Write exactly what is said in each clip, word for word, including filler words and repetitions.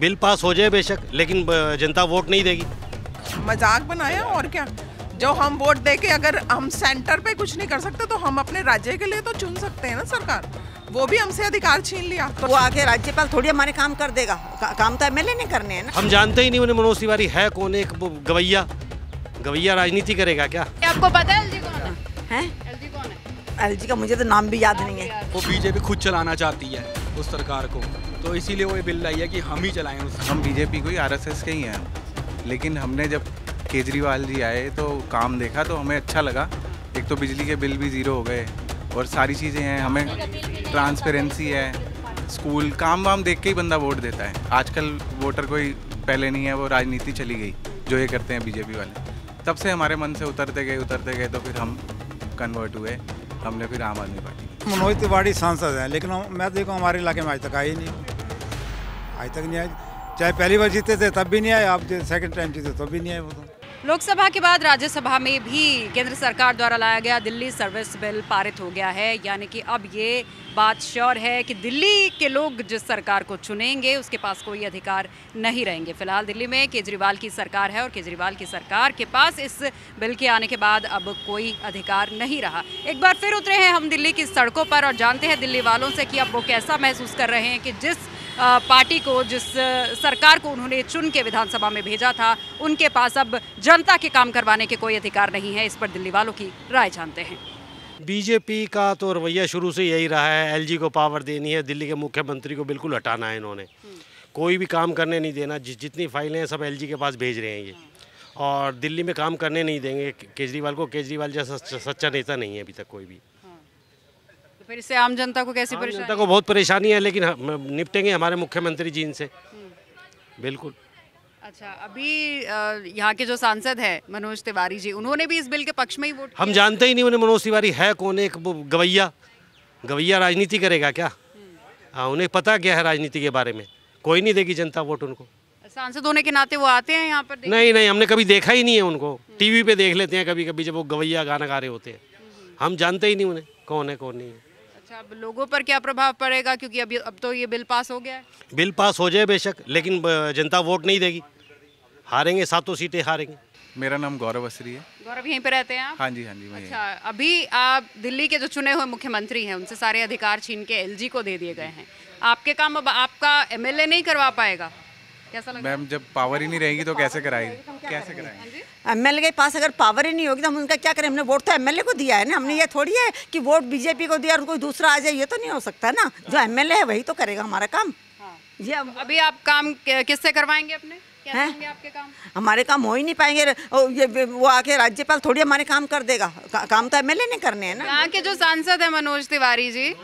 Bill pass हो जाए बेशक, लेकिन जनता वोट नहीं देगी। मजाक बनाया और क्या, जो हम वोट देके अगर हम सेंटर पे कुछ नहीं कर सकते तो हम अपने राज्य के लिए तो चुन सकते हैं ना सरकार, वो भी हमसे अधिकार छीन लिया तो वो आगे राज्यपाल थोड़ी हमारे काम कर देगा, का, काम तो एम एल ए नहीं करने हैं ना। हम जानते ही नहीं उन्हें मनोज तिवारी है कौन, एक गवैया गवैया राजनीति करेगा क्या? आपको पता है एल जी कौन है? एल जी कौन है? एल जी का मुझे तो नाम भी याद नहीं है। वो बीजेपी खुद चलाना चाहती है उस सरकार को, तो इसीलिए वो ये बिल लाई है कि हम ही चलाएं उस। हम बीजेपी को ही आर एस एस के ही हैं, लेकिन हमने जब केजरीवाल जी आए तो काम देखा तो हमें अच्छा लगा। एक तो बिजली के बिल भी ज़ीरो हो गए और सारी चीज़ें हैं, हमें ट्रांसपेरेंसी है, स्कूल, काम वाम देख के ही बंदा वोट देता है। आजकल वोटर कोई पहले नहीं है, वो राजनीति चली गई जो ये करते हैं बीजेपी वाले। तब से हमारे मन से उतरते गए उतरते गए तो फिर हम कन्वर्ट हुए, हमने फिर आम आदमी पार्टी। मनोज तिवारी सांसद हैं, लेकिन मैं देखो हमारे इलाके में आज तक आई नहीं, आज तक नहीं आए। चाहे पहली बार जीते थे तब भी नहीं आए, आप सेकंड टाइम जीते तब भी नहीं आए। वो तो लोकसभा के बाद राज्यसभा में भी केंद्र सरकार द्वारा लाया गया दिल्ली सर्विस बिल पारित हो गया है, यानी कि अब ये बात श्योर है कि दिल्ली के लोग जिस सरकार को चुनेंगे उसके पास कोई अधिकार नहीं रहेंगे। फिलहाल दिल्ली में केजरीवाल की सरकार है और केजरीवाल की सरकार के पास इस बिल के आने के बाद अब कोई अधिकार नहीं रहा। एक बार फिर उतरे हैं हम दिल्ली की सड़कों पर और जानते हैं दिल्ली वालों से कि अब वो कैसा महसूस कर रहे हैं कि जिस पार्टी को, जिस सरकार को उन्होंने चुन के विधानसभा में भेजा था, उनके पास अब जनता के काम करवाने के कोई अधिकार नहीं है। इस पर दिल्ली वालों की राय जानते हैं। बीजेपी का तो रवैया शुरू से यही रहा है, एलजी को पावर देनी है, दिल्ली के मुख्यमंत्री को बिल्कुल हटाना है इन्होंने, कोई भी काम करने नहीं देना। जि, जितनी फाइलें हैं सब एलजी के पास भेज रहे हैं ये, और दिल्ली में काम करने नहीं देंगे केजरीवाल को। केजरीवाल जैसा सच्चा नेता नहीं है अभी तक कोई भी। फिर इससे आम जनता को कैसी परेशानी? जनता को बहुत परेशानी है, लेकिन निपटेंगे हमारे मुख्यमंत्री जी इनसे बिल्कुल। अच्छा, अभी यहाँ के जो सांसद है मनोज तिवारी जी, उन्होंने भी इस बिल के पक्ष में ही वोट। हम जानते ही नहीं उन्हें मनोज तिवारी है कौन, एक गवैया गवैया राजनीति करेगा क्या? हाँ, उन्हें पता क्या है राजनीति के बारे में? कोई नहीं देगी जनता वोट उनको। सांसद होने के नाते वो आते हैं यहाँ पर? नहीं नहीं, हमने कभी देखा ही नहीं है उनको, टीवी पे देख लेते हैं कभी कभी जब वो गवैया गाना गा रहे होते हैं। हम जानते ही नहीं उन्हें कौन है कौन नहीं है। अच्छा, अब लोगों पर क्या प्रभाव पड़ेगा, क्योंकि अब अब तो ये बिल पास हो गया है? बिल पास हो जाए बेशक, लेकिन जनता वोट नहीं देगी, हारेंगे, सातों सीटें हारेंगे। मेरा नाम गौरव असरी है। गौरव, यहीं पे रहते हैं आप? हाँ जी हाँ जी। अच्छा, अभी आप दिल्ली के जो चुने हुए मुख्यमंत्री हैं उनसे सारे अधिकार छीन के एलजी को दे दिए गए हैं। आपके काम अब आपका एम एल ए नहीं करवा पाएगा, कैसा लगता है? मैम, जब पावर ही नहीं रहेगी तो कैसे कराएंगे, कैसे कराएंगे? एम एल ए के पास अगर पावर ही नहीं होगी तो हम उनका क्या करें? हमने वोट तो एम एल ए को दिया है ना, हमने ये थोड़ी है कि वोट बीजेपी को दिया और कोई दूसरा आ जाए, ये तो नहीं हो सकता ना। जो एम एल ए है वही तो करेगा हमारा काम। ये अभी आप काम किससे करवाएंगे अपने, क्या होंगे आपके काम? हमारे काम हो ही नहीं पाएंगे, ये वो आके राज्यपाल थोड़ी हमारे काम कर देगा, का, काम तो एम एल ए नहीं करने है ना। यहाँ के जो सांसद है मनोज तिवारी जी,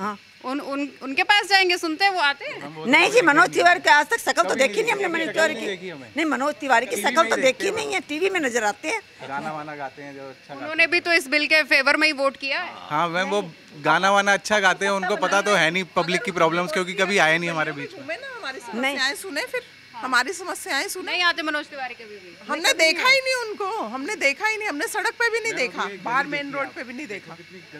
हाँ उन उन उनके पास जाएंगे, सुनते हैं वो आते हैं? नहीं जी, मनोज तिवारी के आज तक शकल तो देखी नहीं हमने। मनोज तिवारी की नहीं, मनोज तिवारी की शकल तो देखी नहीं है, टीवी में नजर आते हैं, गाना वाना गाते हैं जो अच्छा। उन्होंने भी तो इस बिल के फेवर में ही वोट किया है। हाँ मैम, वो गाना वाना अच्छा गाते हैं, उनको पता तो है नहीं पब्लिक की प्रॉब्लम्स, क्योंकि कभी आए नहीं हमारे बीच में ना, हमारी समस्याएं सुने, फिर हमारी समस्याएं सुने। नहीं आते मनोज तिवारी कभी भी, हमने देखा ही नहीं उनको, हमने देखा ही नहीं, हमने सड़क पे भी नहीं देखा, बाहर मेन रोड पे भी नहीं देखा।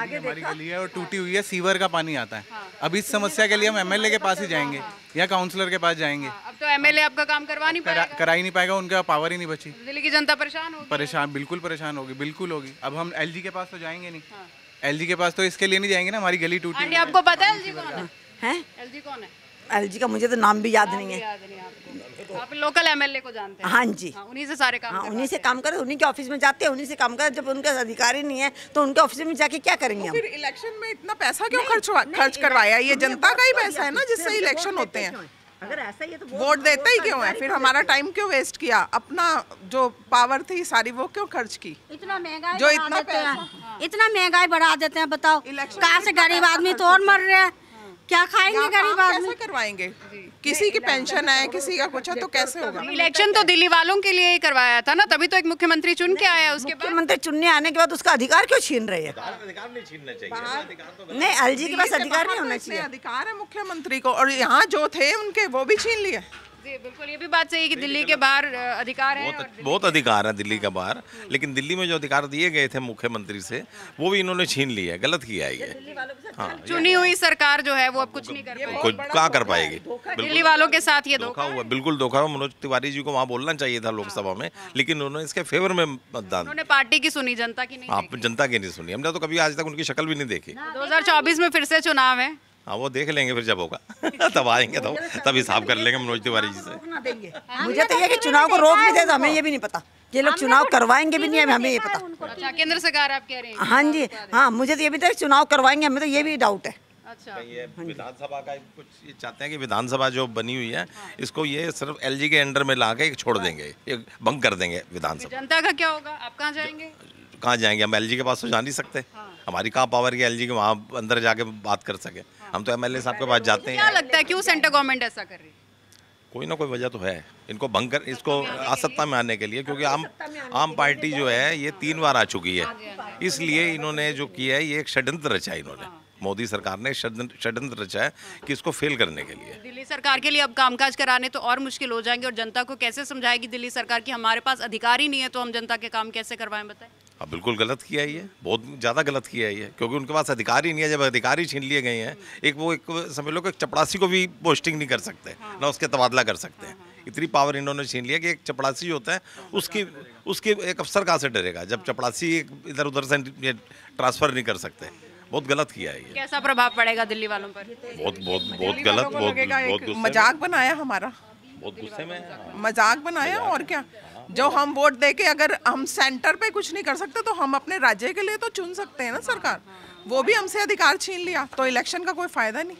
आगे हमारी गली है और टूटी हुई है, सीवर का पानी आता है। अब इस समस्या के लिए हम एम एल ए के पास ही जाएंगे या काउंसलर के पास जाएंगे। अब तो एम एल ए आपका काम करवा नहीं पाएगा, करा ही नहीं पाएगा, उनका पावर ही नहीं बची। दिल्ली की जनता परेशान होगी, परेशान, बिल्कुल परेशान होगी, बिल्कुल होगी। अब हम एल जी के पास तो जाएंगे नहीं, एल जी के पास तो इसके लिए नहीं जाएंगे ना, हमारी गली टूटी। आपको पता है एल जी कौन है? एल जी कौन है? एल जी का मुझे तो नाम भी याद नहीं है। याद नहीं, आप लोकल एम एल ए को जानते हैं? हाँ जी, उन्हीं से सारे काम, उन्हीं से काम कर, उन्हीं के ऑफिस में जाते हैं, उन्हीं से काम कर। जब उनका अधिकार ही नहीं है तो उनके ऑफिस में जाके क्या करेंगे? फिर इलेक्शन में इतना पैसा क्यों खर्च खर्च करवाया? ये जनता का ही पैसा है ना जिससे इलेक्शन होते हैं। अगर ऐसा ही है तो वोट देते ही क्यों है? फिर हमारा टाइम क्यों वेस्ट किया? अपना जो पावर थी सारी वो क्यों खर्च की? इतना महंगाई जो इतना इतना महंगाई बढ़ा देते हैं, बताओ कहाँ से गरीब आदमी तो और मर रहे हैं, क्या खाएंगे गरीब आदमी? कैसे करवाएंगे? किसी की पेंशन है, किसी का कुछ है, तो कैसे होगा? इलेक्शन तो दिल्ली वालों के लिए ही करवाया था ना, तभी तो एक मुख्यमंत्री चुन के आया, उसके बाद मुख्यमंत्री चुनने आने के बाद उसका अधिकार क्यों छीन रही है? अधिकार नहीं छीनना चाहिए, नहीं एल जी के पास अधिकार नहीं होना चाहिए, अधिकार है मुख्यमंत्री को, और यहाँ जो थे उनके वो भी छीन लिए। जी बिल्कुल, ये भी बात सही है कि दिल्ली के बाहर अधिकार है, बहुत अधिकार है दिल्ली के बाहर, लेकिन दिल्ली में जो अधिकार दिए गए थे मुख्यमंत्री से वो भी इन्होंने छीन लिया, गलत किया है ये। चुनी हुई सरकार जो है वो अब कुछ नहीं कर पाएगी, क्या कर पाएगी दिल्ली वालों के साथ, ये धोखा हुआ, बिल्कुल धोखा हुआ। मनोज तिवारी जी को वहाँ बोलना चाहिए था लोकसभा में, लेकिन उन्होंने इसके फेवर में मतदान, उन्होंने पार्टी की सुनी, जनता की नहीं। आप जनता की नहीं सुनी, हमने तो कभी आज तक उनकी शक्ल भी नहीं देखी। दो हजार चौबीस में फिर से चुनाव है। हाँ वो देख लेंगे फिर जब होगा तब आएंगे, तब तब हिसाब कर लेंगे मनोज तिवारी जी से। मुझे तो ये कि चुनाव को रोक नहीं देता, हमें ये भी नहीं पता ये लोग चुनाव करवाएंगे भी नहीं, हमें ये पता केंद्र सरकार आप कह रहे हैं। हाँ जी हाँ, मुझे तो ये भी था चुनाव करवाएंगे, हमें तो ये भी डाउट है। अच्छा ये विधानसभा का कुछ ये चाहते हैं कि विधानसभा जो बनी हुई है इसको ये सिर्फ एलजी के अंडर में ला के छोड़ देंगे, एक भंग कर देंगे विधानसभा। जनता का क्या होगा, आप कहाँ जाएंगे, कहाँ जाएंगे, हम एलजी के पास तो जा नहीं सकते, हमारी कहाँ पावर की एलजी के वहाँ अंदर जाके बात कर सके, हम तो एमएलए साहब के पास जाते हैं। क्या लगता है क्यों सेंट्रल गवर्नमेंट ऐसा कर रही है? कोई ना कोई वजह तो है इनको भंग कर, इसको असत्ता में आने के लिए, क्योंकि आम आम पार्टी जो है ये तीन बार आ चुकी है, इसलिए इन्होंने जो किया है ये एक षड्यंत्र रचा है, इन्होंने मोदी सरकार ने षड्यंत्र रचा है कि इसको फेल करने के लिए। दिल्ली सरकार के लिए अब कामकाज कराने तो और मुश्किल हो जाएंगे, और जनता को कैसे समझाएगी दिल्ली सरकार की हमारे पास अधिकार ही नहीं है तो हम जनता के काम कैसे करवाएं बताएं। अब बिल्कुल गलत किया है ये, बहुत ज़्यादा गलत किया है ये, क्योंकि उनके पास अधिकार ही नहीं है। जब अधिकार ही छीन लिए गए हैं, एक वो एक समझ लो कि एक चपड़ासी को भी पोस्टिंग नहीं कर सकते ना उसके तबादला कर सकते हैं, इतनी पावर इन्होंने छीन लिया कि एक चपड़ासी होता है उसकी उसकी एक अफसर कहाँ से डरेगा जब चपड़ासी इधर उधर से ट्रांसफ़र नहीं कर सकते। बहुत गलत किया है ये। कैसा प्रभाव पड़ेगा दिल्ली वालों पर? बहुत बहुत बहुत गलत, बहुत बहुत मजाक बनाया हमारा, बहुत गुस्से में मजाक बनाया। और क्या, जो हम वोट देके अगर हम सेंटर पे कुछ नहीं कर सकते तो हम अपने राज्य के लिए तो चुन सकते हैं ना सरकार, वो भी हमसे अधिकार छीन लिया तो इलेक्शन का कोई फायदा नहीं,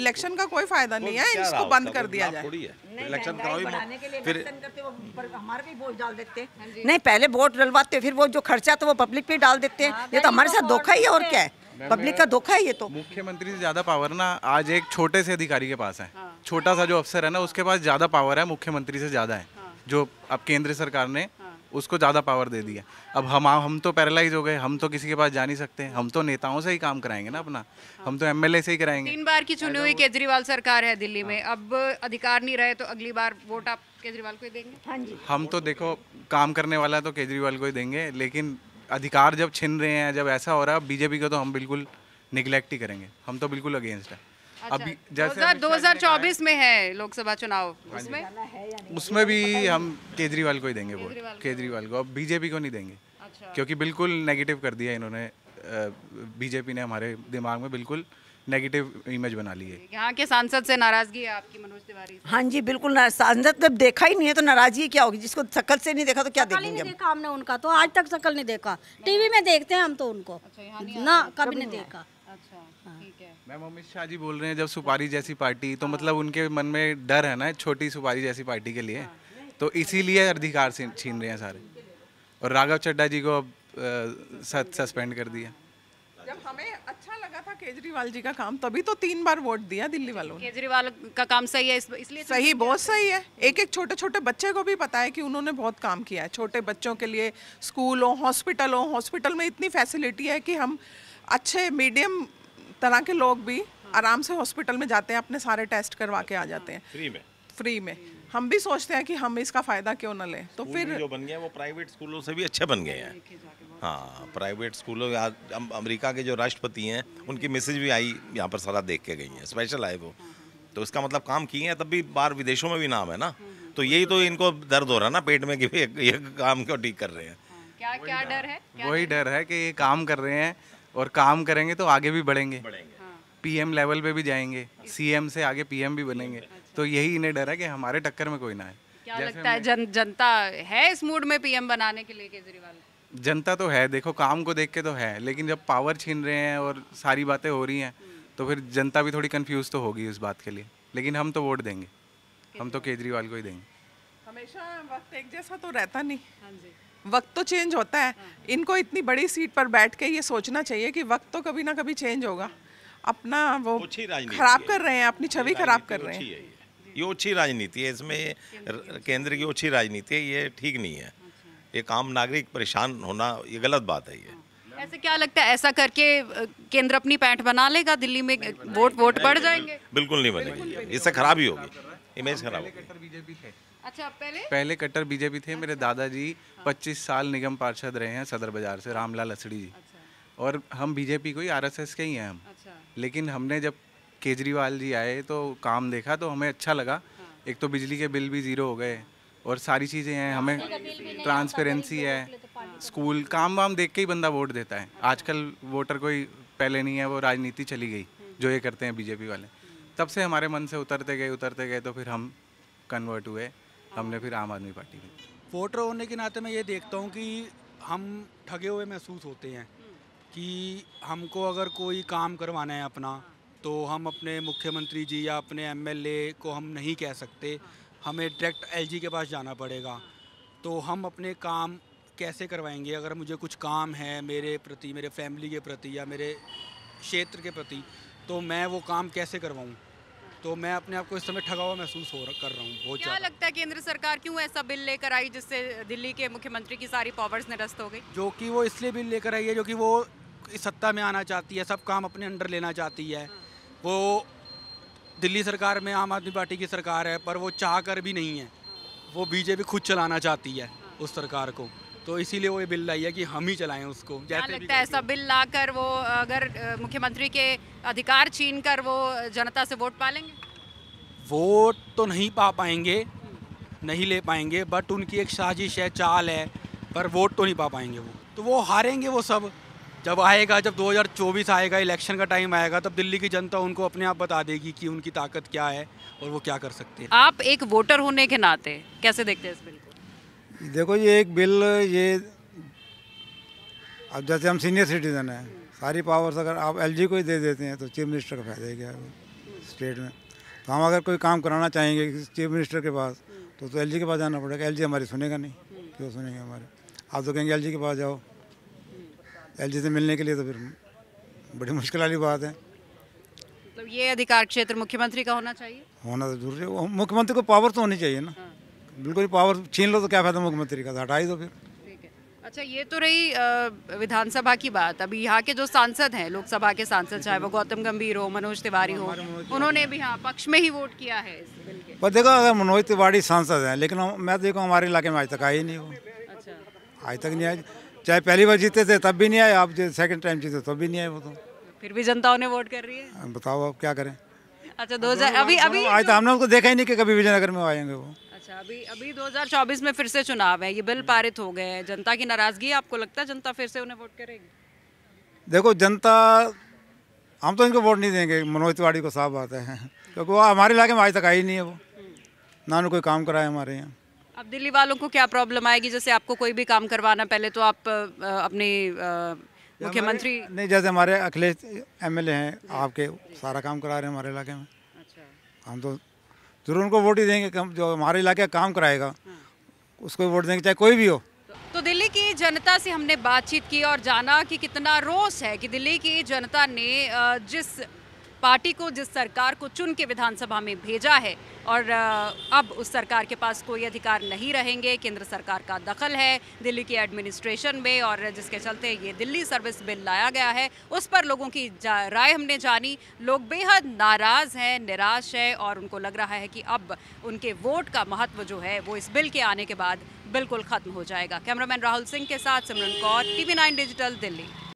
इलेक्शन का कोई फायदा नहीं है, इसको बंद कर दिया जाए। इलेक्शन कराने के लिए इलेक्शन करते वो हमारे पे वोट डाल देते हैं, नहीं पहले वोट डलवाते फिर वो जो खर्चा तो वो पब्लिक पे डाल देते हैं, ये तो हमारे साथ धोखा ही है। और क्या है, पब्लिक का धोखा है ये तो। मुख्यमंत्री से ज्यादा पावर ना आज एक छोटे से अधिकारी के पास है, छोटा सा जो अफसर है ना उसके पास ज्यादा पावर है, मुख्यमंत्री से ज्यादा है, जो अब केंद्र सरकार ने उसको ज़्यादा पावर दे दी है। अब हम हम तो पैरालाइज हो गए, हम तो किसी के पास जा नहीं सकते, हम तो नेताओं से ही काम कराएंगे ना अपना, हम तो एमएलए से ही कराएंगे। तीन बार की चुनी हुई केजरीवाल सरकार है दिल्ली में, अब अधिकार नहीं रहे तो अगली बार वोट आप केजरीवाल को ही देंगे? हाँ जी, हम तो देखो काम करने वाला तो केजरीवाल को ही देंगे, लेकिन अधिकार जब छीन रहे हैं, जब ऐसा हो रहा है बीजेपी का, तो हम बिल्कुल निगलेक्ट ही करेंगे, हम तो बिल्कुल अगेंस्ट है। अभी जैसे दो हजार चौबीस में है लोकसभा चुनाव, उसमें उसमें भी हम केजरीवाल को ही देंगे वोट, केजरीवाल को, अब बीजेपी को नहीं देंगे। अच्छा। क्योंकि बिल्कुल नेगेटिव कर दिया इन्होंने, बीजेपी ने हमारे दिमाग में बिल्कुल नेगेटिव इमेज बना ली है। यहाँ के सांसद से नाराजगी है आपकी मनोज तिवारी? हाँ जी बिल्कुल, सांसद जब देखा ही नहीं है तो नाराजगी क्या होगी, जिसको शक्ल से नहीं देखा तो क्या देखेंगे। देखा हमने उनका तो आज तक शक्ल नहीं देखा, टीवी में देखते हैं हम तो उनको ना, कभी नहीं देखा। अच्छा ठीक है। मैम अमित शाह जी बोल रहे हैं जब सुपारी जैसी पार्टी, तो मतलब उनके मन में डर है ना छोटी सुपारी जैसी पार्टी के लिए, तो इसीलिए अधिकार छीन रहे हैं सारे। और राघव चड्ढा जी को अब सस्पेंड कर दिया। जब हमें अच्छा लगा था केजरीवाल जी का काम तभी तो तीन बार वोट दिया दिल्ली वालों ने। केजरीवाल का काम सही है इसलिए, सही बहुत सही है। एक एक छोटे छोटे बच्चे को भी पता है कि उन्होंने बहुत काम किया है, छोटे बच्चों के लिए स्कूल हो, हॉस्पिटल हो, हॉस्पिटल में इतनी फैसिलिटी है कि हम अच्छे मीडियम तरह के लोग भी आराम से हॉस्पिटल में जाते हैं, अपने सारे टेस्ट करवा के आ जाते हैं फ्री में, फ्री में। हम भी सोचते हैं कि हम इसका फायदा क्यों ना लें, तो फिर जो बन गया वो प्राइवेट स्कूलों से भी अच्छे बन गए हैं। हाँ प्राइवेट स्कूलों, अमेरिका के जो राष्ट्रपति हैं उनकी मैसेज भी आई यहाँ पर, सारा देख के गई हैं, स्पेशल आए वो, तो इसका मतलब काम किए हैं, तब भी बाहर विदेशों में भी नाम है ना, तो यही तो इनको दर्द हो रहा है ना पेट में कि ये काम क्यों ठीक कर रहे हैं। क्या क्या डर है? वही डर है कि ये काम कर रहे हैं और काम करेंगे तो आगे भी बढ़ेंगे, बढ़ेंगे। हाँ। पीएम लेवल पे भी जाएंगे, सीएम से आगे पीएम भी बनेंगे। अच्छा। तो यही इन्हें डर है कि हमारे टक्कर में कोई ना है। क्या लगता है जन, जनता है इस मूड में पीएम बनाने के लिए केजरीवाल? जनता तो है, देखो काम को देख के तो है, लेकिन जब पावर छीन रहे हैं और सारी बातें हो रही हैं तो फिर जनता भी थोड़ी कंफ्यूज तो होगी इस बात के लिए, लेकिन हम तो वोट देंगे, हम तो केजरीवाल को ही देंगे। हमेशा वक्त एक जैसा तो रहता नहीं, वक्त तो चेंज होता है। इनको इतनी बड़ी सीट पर बैठ के ये सोचना चाहिए कि वक्त तो कभी ना कभी चेंज होगा, अपना वो खराब कर रहे हैं, अपनी छवि खराब कर रहे हैं। ये ओछी राजनीति है, इसमें केंद्र की ओछी राजनीति है, ये ठीक नहीं है। एक आम नागरिक परेशान होना ये गलत बात है ये। ऐसे क्या लगता है ऐसा करके केंद्र अपनी पैंट बना लेगा दिल्ली में, वोट वोट पड़ जाएंगे? बिल्कुल नहीं बनेगी, इससे खराब ही होगी। इमेज खराब। अच्छा, पहले पहले कट्टर बीजेपी थे। अच्छा। मेरे दादाजी पच्चीस साल निगम पार्षद रहे हैं सदर बाजार से, रामलाल लसड़ी जी। अच्छा। और हम बीजेपी को ही, आरएसएस के ही हैं हम। अच्छा। लेकिन हमने जब केजरीवाल जी आए तो काम देखा तो हमें अच्छा लगा। हाँ। एक तो बिजली के बिल भी ज़ीरो हो गए और सारी चीज़ें हैं, हमें ट्रांसपेरेंसी है, स्कूल, काम वाम देख के ही बंदा वोट देता है। आजकल वोटर कोई पहले नहीं है, वो राजनीति चली गई जो ये करते हैं बीजेपी वाले। तब से हमारे मन से उतरते गए उतरते गए तो फिर हम कन्वर्ट हुए, हमने फिर आम आदमी पार्टी में। वोटर होने के नाते मैं ये देखता हूँ कि हम ठगे हुए महसूस होते हैं कि हमको अगर कोई काम करवाना है अपना तो हम अपने मुख्यमंत्री जी या अपने एमएलए को हम नहीं कह सकते, हमें डायरेक्ट एलजी के पास जाना पड़ेगा। तो हम अपने काम कैसे करवाएंगे? अगर मुझे कुछ काम है मेरे प्रति, मेरे फैमिली के प्रति या मेरे क्षेत्र के प्रति, तो मैं वो काम कैसे करवाऊँ? तो मैं अपने आप को इस समय ठगा हुआ महसूस हो कर रहा हूँ बहुत। क्या लगता है केंद्र सरकार क्यों ऐसा बिल लेकर आई जिससे दिल्ली के मुख्यमंत्री की सारी पावर्स निरस्त हो गई? जो कि वो इसलिए बिल लेकर आई है जो कि वो इस सत्ता में आना चाहती है, सब काम अपने अंडर लेना चाहती है। वो दिल्ली सरकार में आम आदमी पार्टी की सरकार है पर वो चाह कर भी नहीं है, वो बीजेपी खुद चलाना चाहती है उस सरकार को। तो इसीलिए वो ये बिल लाई है कि हम ही चलाएं उसको। जैसे लगता है ऐसा बिल लाकर वो अगर मुख्यमंत्री के अधिकार छीन कर वो जनता से वोट पालेंगे? वोट तो नहीं पा पाएंगे, नहीं ले पाएंगे, बट उनकी एक साजिश है, चाल है, पर वोट तो नहीं पा पाएंगे वो। तो वो हारेंगे वो सब। जब आएगा, जब दो हज़ार चौबीस आएगा, इलेक्शन का टाइम आएगा, तब दिल्ली की जनता उनको अपने आप बता देगी कि उनकी ताकत क्या है और वो क्या कर सकते हैं। आप एक वोटर होने के नाते कैसे देखते हैं इस बिल को? देखो, ये एक बिल, ये अब जैसे हम सीनियर सिटीजन हैं, सारी पावर्स अगर आप एलजी को ही दे देते हैं तो चीफ मिनिस्टर का फायदा क्या है स्टेट में? तो हम अगर कोई काम कराना चाहेंगे चीफ मिनिस्टर के पास तो तो एलजी के पास जाना पड़ेगा। एलजी हमारी सुनेगा नहीं, क्यों सुनेंगे हमारे? आप तो कहेंगे एलजी के पास जाओ, एलजी से मिलने के लिए तो फिर बड़ी मुश्किल वाली बात है। मतलब ये अधिकार क्षेत्र मुख्यमंत्री का होना चाहिए, होना तो जरूरी है। मुख्यमंत्री को पावर तो होनी चाहिए ना। बिल्कुल, पावर छीन लो तो क्या फायदा मुख्यमंत्री का, हटा ही दो फिर। ठीक है। अच्छा, ये तो रही विधानसभा की बात। अभी यहाँ के जो सांसद हैं, लोकसभा के सांसद, चाहे वो गौतम गंभीर हो, मनोज तिवारी हो, उन्होंने भी हाँ पक्ष में ही वोट किया है इस बिल के। पर देखो, अगर मनोज तिवारी सांसद हैं लेकिन मैं देखो हमारे इलाके में आज तक आए ही नहीं हो। अच्छा। आज तक नहीं आए, चाहे पहली बार जीते थे तब भी नहीं आए, आप सेकंड टाइम जीते तब भी नहीं आए। वो तो फिर भी जनता उन्हें वोट कर रही है, बताओ आप क्या करें। अच्छा, दो हजार अभी अभी आज तो हमने उनको देखा ही नहीं कि कभी विजयनगर में आएंगे वो। अच्छा, अभी अभी दो हज़ार चौबीस में फिर से चुनाव है, ये बिल पारित हो गए हैं, जनता की नाराजगी, आपको लगता है जनता फिर से उन्हें वोट करेगी? देखो, जनता, हम तो इनको वोट नहीं देंगे, मनोज तिवारी को साफ बात है, क्योंकि वो हमारे इलाके में आज तक आई नहीं है, वो ना उन्होंने कोई काम कराया हमारे यहाँ। अब दिल्ली वालों को क्या प्रॉब्लम आएगी? जैसे आपको कोई भी काम करवाना पहले तो आप अपने मुख्यमंत्री नहीं, जैसे हमारे अखिलेश एम एल ए हैं आपके, सारा काम करा रहे हैं हमारे इलाके में। अच्छा। हम तो जरूर उनको वोट ही देंगे, जो हमारे इलाके का काम कराएगा उसको वोट देंगे, चाहे कोई भी हो। तो दिल्ली की जनता से हमने बातचीत की और जाना कि कितना रोष है कि दिल्ली की जनता ने जिस पार्टी को, जिस सरकार को चुन के विधानसभा में भेजा है और अब उस सरकार के पास कोई अधिकार नहीं रहेंगे। केंद्र सरकार का दखल है दिल्ली की एडमिनिस्ट्रेशन में और जिसके चलते ये दिल्ली सर्विस बिल लाया गया है। उस पर लोगों की राय हमने जानी। लोग बेहद नाराज़ हैं, निराश हैं और उनको लग रहा है कि अब उनके वोट का महत्व जो है वो इस बिल के आने के बाद बिल्कुल ख़त्म हो जाएगा। कैमरामैन राहुल सिंह के साथ Simran Kaur, T V nine digital, Delhi.